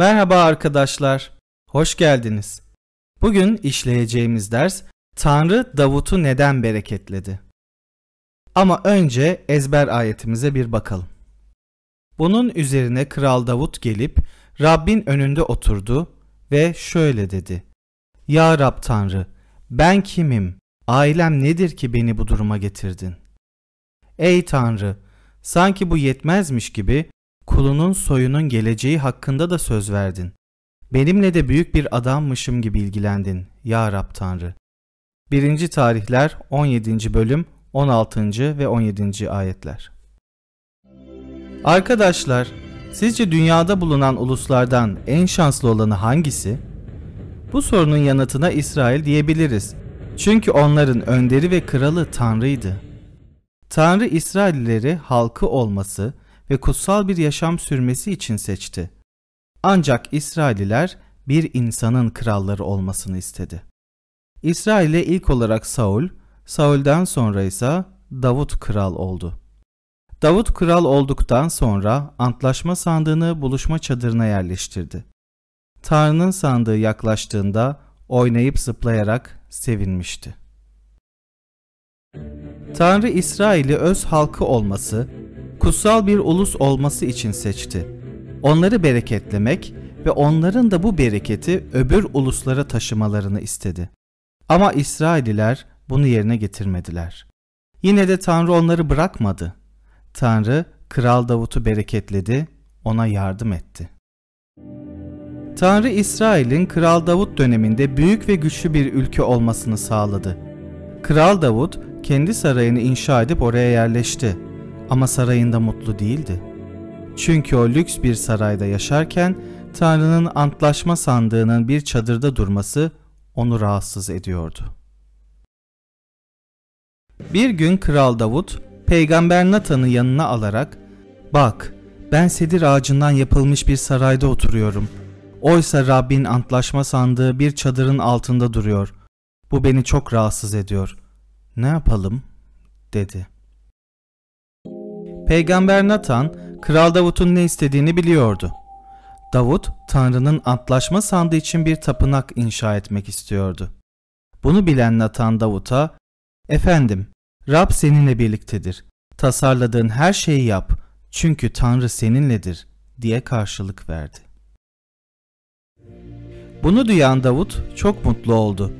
Merhaba arkadaşlar, hoş geldiniz. Bugün işleyeceğimiz ders Tanrı Davut'u neden bereketledi? Ama önce ezber ayetimize bir bakalım. Bunun üzerine Kral Davut gelip Rabbin önünde oturdu ve şöyle dedi. Ya Rab Tanrı, ben kimim, ailem nedir ki beni bu duruma getirdin? Ey Tanrı, sanki bu yetmezmiş gibi kulunun soyunun geleceği hakkında da söz verdin. Benimle de büyük bir adammışım gibi ilgilendin ya Rab Tanrı. 1. Tarihler 17. bölüm 16. ve 17. ayetler. Arkadaşlar, sizce dünyada bulunan uluslardan en şanslı olanı hangisi? Bu sorunun yanıtına İsrail diyebiliriz. Çünkü onların önderi ve kralı Tanrı'ydı. Tanrı İsraillileri halkı olması ve kutsal bir yaşam sürmesi için seçti. Ancak İsrailliler bir insanın kralları olmasını istedi. İsrail'e ilk olarak Saul, Saul'den sonra ise Davut kral oldu. Davut kral olduktan sonra antlaşma sandığını buluşma çadırına yerleştirdi. Tanrı'nın sandığı yaklaştığında oynayıp zıplayarak sevinmişti. Tanrı İsrail'i öz halkı olması, kutsal bir ulus olması için seçti. Onları bereketlemek ve onların da bu bereketi öbür uluslara taşımalarını istedi. Ama İsrailliler bunu yerine getirmediler. Yine de Tanrı onları bırakmadı. Tanrı, Kral Davut'u bereketledi, ona yardım etti. Tanrı İsrail'in Kral Davut döneminde büyük ve güçlü bir ülke olmasını sağladı. Kral Davut kendi sarayını inşa edip oraya yerleşti. Ama sarayında mutlu değildi. Çünkü o lüks bir sarayda yaşarken Tanrı'nın antlaşma sandığının bir çadırda durması onu rahatsız ediyordu. Bir gün Kral Davut, Peygamber Natan'ı yanına alarak "Bak, ben sedir ağacından yapılmış bir sarayda oturuyorum. Oysa Rabbin antlaşma sandığı bir çadırın altında duruyor. Bu beni çok rahatsız ediyor. Ne yapalım?" dedi. Peygamber Natan, Kral Davut'un ne istediğini biliyordu. Davut, Tanrı'nın antlaşma sandığı için bir tapınak inşa etmek istiyordu. Bunu bilen Natan Davut'a, "Efendim, Rab seninle birliktedir. Tasarladığın her şeyi yap, çünkü Tanrı seninledir," diye karşılık verdi. Bunu duyan Davut çok mutlu oldu.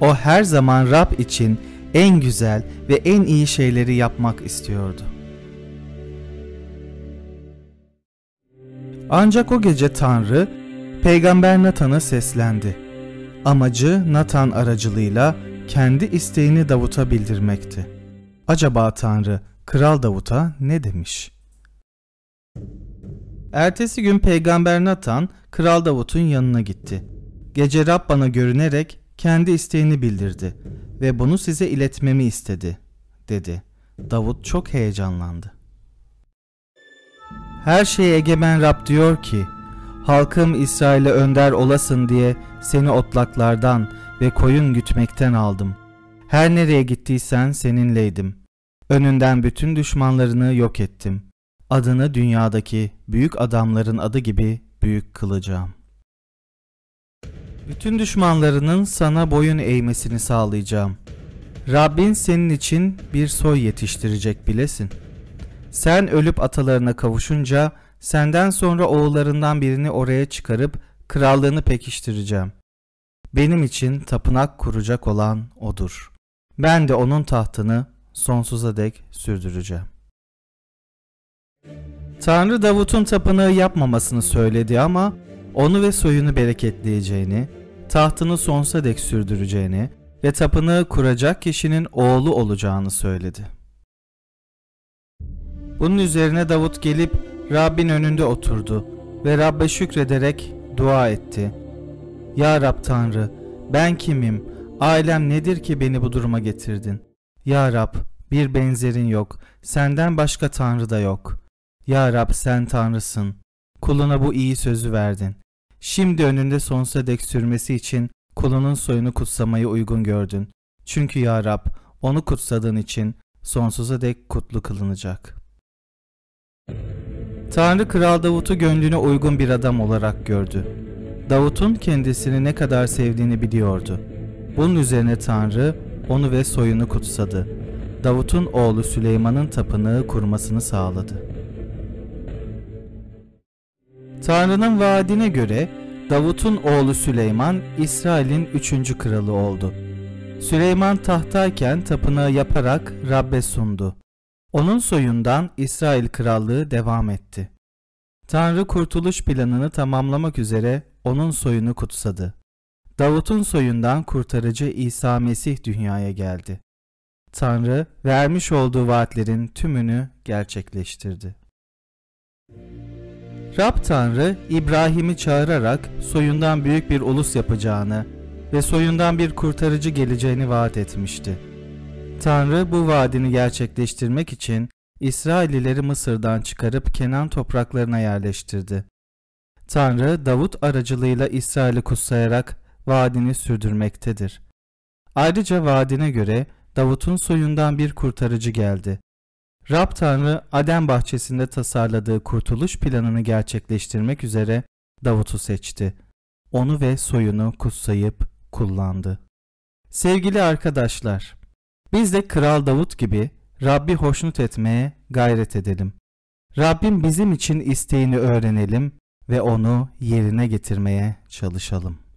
O her zaman Rab için en güzel ve en iyi şeyleri yapmak istiyordu. Ancak o gece Tanrı, Peygamber Natan'a seslendi. Amacı Natan aracılığıyla kendi isteğini Davut'a bildirmekti. Acaba Tanrı, Kral Davut'a ne demiş? Ertesi gün Peygamber Natan, Kral Davut'un yanına gitti. Gece Rab bana görünerek kendi isteğini bildirdi ve bunu size iletmemi istedi, dedi. Davut çok heyecanlandı. Her şeye egemen Rab diyor ki, halkım İsrail'e önder olasın diye seni otlaklardan ve koyun gütmekten aldım. Her nereye gittiysen seninleydim. Önünden bütün düşmanlarını yok ettim. Adını dünyadaki büyük adamların adı gibi büyük kılacağım. Bütün düşmanlarının sana boyun eğmesini sağlayacağım. Rabbin senin için bir soy yetiştirecek bilesin. Sen ölüp atalarına kavuşunca senden sonra oğullarından birini oraya çıkarıp krallığını pekiştireceğim. Benim için tapınak kuracak olan odur. Ben de onun tahtını sonsuza dek sürdüreceğim. Tanrı Davut'un tapınağı yapmamasını söyledi ama onu ve soyunu bereketleyeceğini, tahtını sonsuza dek sürdüreceğini ve tapınağı kuracak kişinin oğlu olacağını söyledi. Bunun üzerine Davut gelip Rabbin önünde oturdu ve Rab'be şükrederek dua etti. Ya Rab Tanrı, ben kimim, ailem nedir ki beni bu duruma getirdin? Ya Rab, bir benzerin yok, senden başka Tanrı da yok. Ya Rab, sen Tanrısın, kuluna bu iyi sözü verdin. Şimdi önünde sonsuza dek sürmesi için kulunun soyunu kutsamayı uygun gördün. Çünkü Ya Rab, onu kutsadığın için sonsuza dek kutlu kılınacak. Tanrı Kral Davut'u gönlüne uygun bir adam olarak gördü. Davut'un kendisini ne kadar sevdiğini biliyordu. Bunun üzerine Tanrı onu ve soyunu kutsadı. Davut'un oğlu Süleyman'ın tapınağı kurmasını sağladı. Tanrı'nın vaadine göre Davut'un oğlu Süleyman İsrail'in 3. kralı oldu. Süleyman tahtayken tapınağı yaparak Rab'be sundu. Onun soyundan İsrail krallığı devam etti. Tanrı kurtuluş planını tamamlamak üzere onun soyunu kutsadı. Davut'un soyundan kurtarıcı İsa Mesih dünyaya geldi. Tanrı vermiş olduğu vaatlerin tümünü gerçekleştirdi. Rab Tanrı İbrahim'i çağırarak soyundan büyük bir ulus yapacağını ve soyundan bir kurtarıcı geleceğini vaat etmişti. Tanrı bu vaadini gerçekleştirmek için İsraillileri Mısır'dan çıkarıp Kenan topraklarına yerleştirdi. Tanrı Davut aracılığıyla İsrail'i kutsayarak vaadini sürdürmektedir. Ayrıca vaadine göre Davut'un soyundan bir kurtarıcı geldi. Rab Tanrı Adem bahçesinde tasarladığı kurtuluş planını gerçekleştirmek üzere Davut'u seçti. Onu ve soyunu kutsayıp kullandı. Sevgili arkadaşlar, biz de Kral Davut gibi Rabbi hoşnut etmeye gayret edelim. Rabbim bizim için isteğini öğrenelim ve onu yerine getirmeye çalışalım.